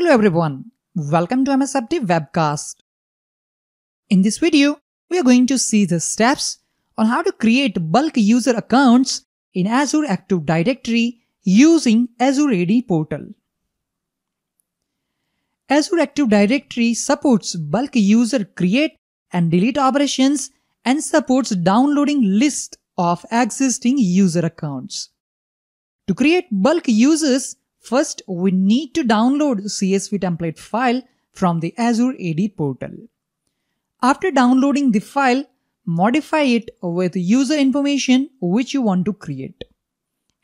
Hello everyone, welcome to MSFT WebCast. In this video, we are going to see the steps on how to create bulk user accounts in Azure Active Directory using Azure AD portal. Azure Active Directory supports bulk user create and delete operations and supports downloading list of existing user accounts. To create bulk users, first we need to download CSV template file from the Azure AD portal. After downloading the file, modify it with user information which you want to create.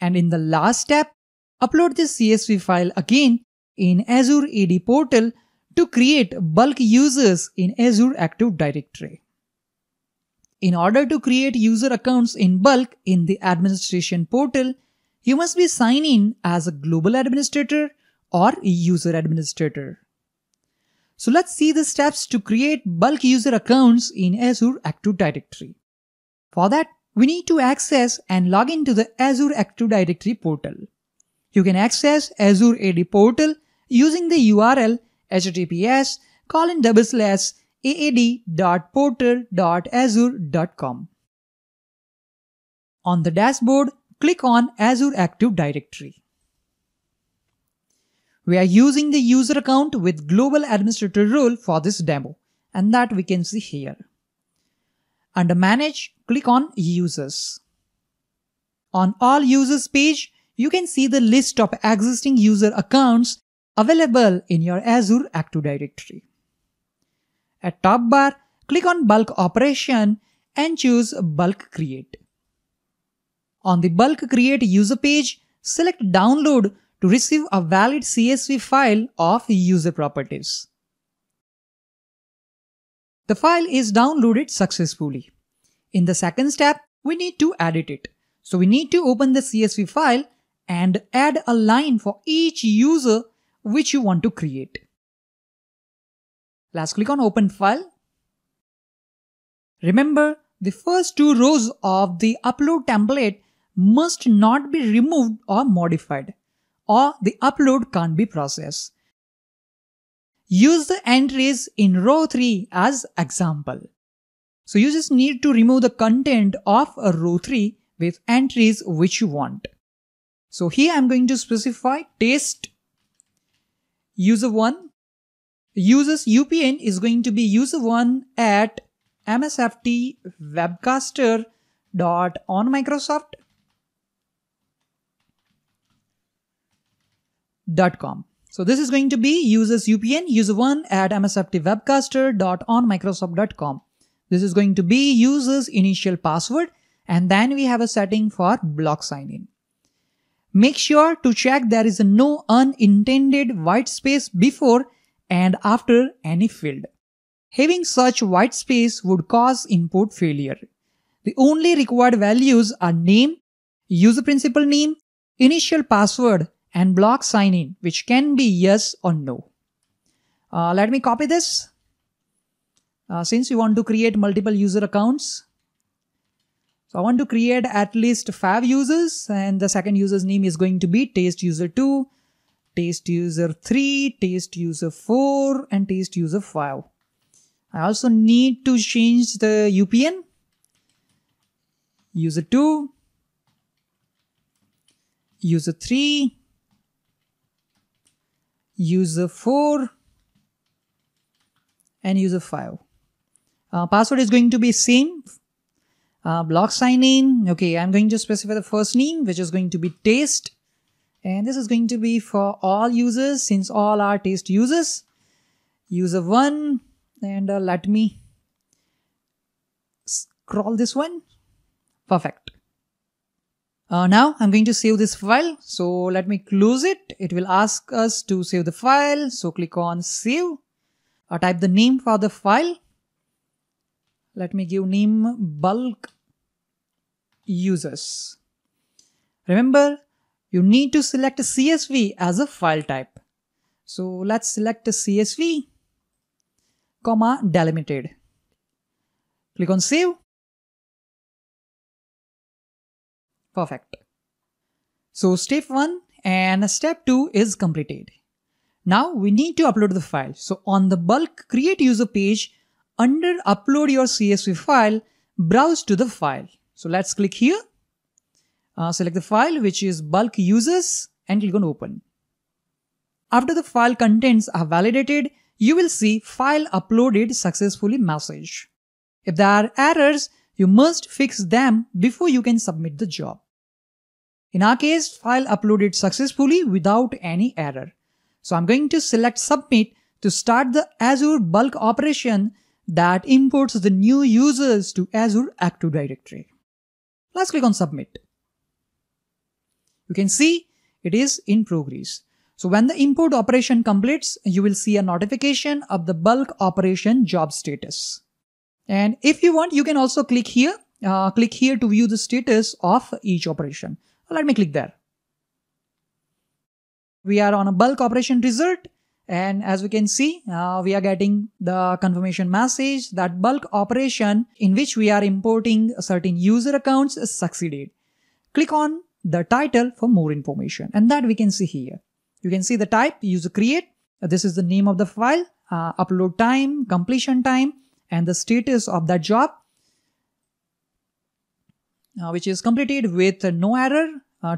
And in the last step, upload the CSV file again in Azure AD portal to create bulk users in Azure Active Directory. In order to create user accounts in bulk in the administration portal, you must be signed in as a global administrator or a user administrator. So let's see the steps to create bulk user accounts in Azure Active Directory. For that, we need to access and log into the Azure Active Directory portal. You can access Azure AD portal using the URL https://aad.portal.azure.com. On the dashboard, click on Azure Active Directory. We are using the user account with global administrator role for this demo, and that we can see here. Under Manage, click on Users. On All Users page, you can see the list of existing user accounts available in your Azure Active Directory. At top bar, click on Bulk Operation and choose Bulk Create. On the Bulk Create User page, select Download to receive a valid CSV file of user properties. The file is downloaded successfully. In the second step, we need to edit it. So we need to open the CSV file and add a line for each user which you want to create. Let's click on Open File. Remember, the first two rows of the upload template must not be removed or modified, or the upload can't be processed. Use the entries in row 3 as example. So you just need to remove the content of row 3 with entries which you want. So here I'm going to specify test user 1. User's UPN is going to be user 1 at msftwebcaster.onmicrosoft.com. So this is going to be user's UPN user 1 at msftwebcaster.onmicrosoft.com. This is going to be user's initial password, and then we have a setting for block sign in. Make sure to check there is no unintended white space before and after any field. Having such white space would cause import failure. The only required values are name, user principal name, initial password, and block sign in, which can be yes or no. Let me copy this. Since we want to create multiple user accounts, so I want to create at least 5 users, and the second user's name is going to be test user 2, test user 3, test user 4, and test user 5. I also need to change the UPN, user 2, user 3, user 4, and user 5. Password is going to be same. Block sign in. Okay, I'm going to specify the first name, which is going to be test, and this is going to be for all users since all are test users. User 1, and let me scroll this one. Perfect. Now I'm going to save this file. So let me close it. It will ask us to save the file. So click on Save. Type the name for the file. Let me give name bulk users. Remember, you need to select a CSV as a file type. So let's select a CSV, comma delimited. Click on Save. Perfect. So step 1 and step 2 is completed. Now we need to upload the file. So on the bulk create user page, under upload your CSV file, browse to the file. So let's click here, select the file which is bulk users and click on open. After the file contents are validated, you will see file uploaded successfully message. If there are errors, you must fix them before you can submit the job. In our case, file uploaded successfully without any error. So I'm going to select submit to start the Azure bulk operation that imports the new users to Azure Active Directory. Let's click on submit. You can see it is in progress. So when the import operation completes, you will see a notification of the bulk operation job status. And if you want, you can also click here to view the status of each operation. Let me click there. We are on a bulk operation result, and as we can see, we are getting the confirmation message that bulk operation in which we are importing certain user accounts succeeded. Click on the title for more information, and that we can see here. You can see the type user create. This is the name of the file, upload time, completion time, and the status of that job, which is completed with no error.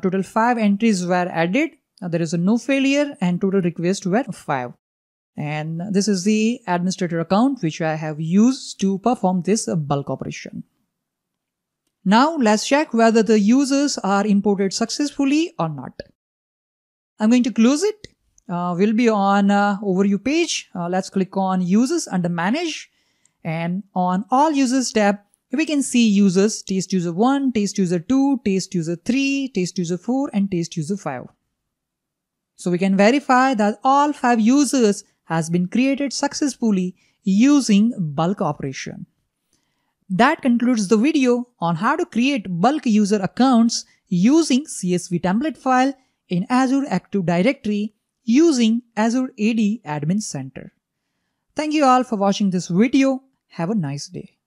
Total 5 entries were added. There is a no failure and total requests were 5. And this is the administrator account which I have used to perform this bulk operation. Now let's check whether the users are imported successfully or not. I'm going to close it. We'll be on overview page. Let's click on users under manage, and on all users tab, we can see users, test user 1, test user 2, test user 3, test user 4 and test user 5. So we can verify that all 5 users has been created successfully using bulk operation. That concludes the video on how to create bulk user accounts using CSV template file in Azure Active Directory using Azure AD Admin Center. Thank you all for watching this video. Have a nice day.